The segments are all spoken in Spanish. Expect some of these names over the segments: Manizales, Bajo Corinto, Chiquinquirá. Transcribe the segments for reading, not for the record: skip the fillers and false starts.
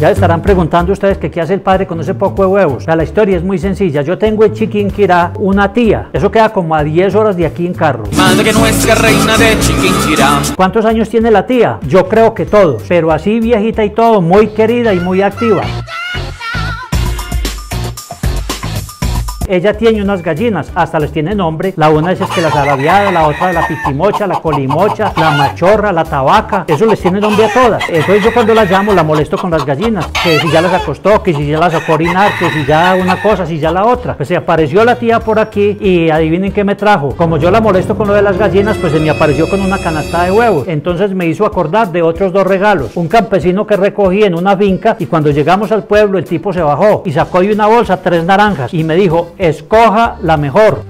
Ya estarán preguntando ustedes que qué hace el padre con ese poco de huevos. O sea, la historia es muy sencilla. Yo tengo en Chiquinquirá una tía. Eso queda como a 10 horas de aquí en carro. Madre nuestra, reina de Chiquinquirá. ¿Cuántos años tiene la tía? Yo creo que todos, pero así viejita y todo, muy querida y muy activa. Ella tiene unas gallinas, hasta les tiene nombre. La una es que la zarabiada, la otra de la pichimocha, la colimocha, la machorra, la tabaca. Eso les tiene nombre a todas. Entonces yo cuando las llamo, la molesto con las gallinas. Que si ya las acostó, que si ya las sacó a orinar, que si ya una cosa, si ya la otra. Pues se apareció la tía por aquí y adivinen qué me trajo. Como yo la molesto con lo de las gallinas, pues se me apareció con una canasta de huevos. Entonces me hizo acordar de otros dos regalos. Un campesino que recogí en una finca y cuando llegamos al pueblo el tipo se bajó y sacó de una bolsa 3 naranjas y me dijo: escoja la mejor.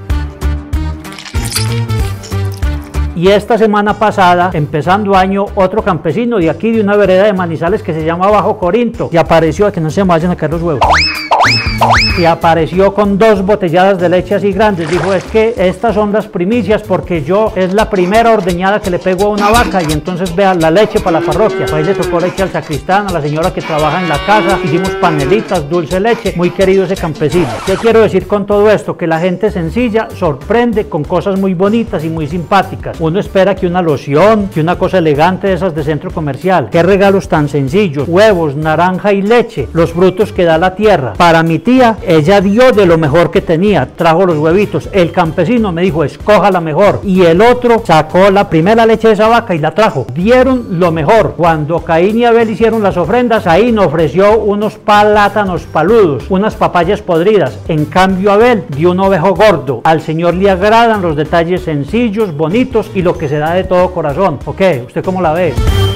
Y esta semana pasada, empezando año, otro campesino de aquí, de una vereda de Manizales que se llama Bajo Corinto, y apareció, a que no se me vayan a caer los huevos, y apareció con 2 botelladas de leche así grandes. Dijo: es que estas son las primicias porque yo es la primera ordeñada que le pego a una vaca, y entonces vean, la leche para la parroquia. Ahí le tocó leche al sacristán, a la señora que trabaja en la casa, hicimos panelitas, dulce leche. Muy querido ese campesino. ¿Qué quiero decir con todo esto? Que la gente sencilla sorprende con cosas muy bonitas y muy simpáticas. Uno espera que una loción, que una cosa elegante de esas de centro comercial. Qué regalos tan sencillos: huevos, naranja y leche, los frutos que da la tierra. Para mi tía, ella dio de lo mejor que tenía, trajo los huevitos. El campesino me dijo: escoja la mejor. Y el otro sacó la primera leche de esa vaca y la trajo. Dieron lo mejor. Cuando Caín y Abel hicieron las ofrendas, Caín ofreció unos plátanos paludos, unas papayas podridas. En cambio Abel dio un ovejo gordo. Al Señor le agradan los detalles sencillos, bonitos y lo que se da de todo corazón. Ok, ¿usted cómo la ve?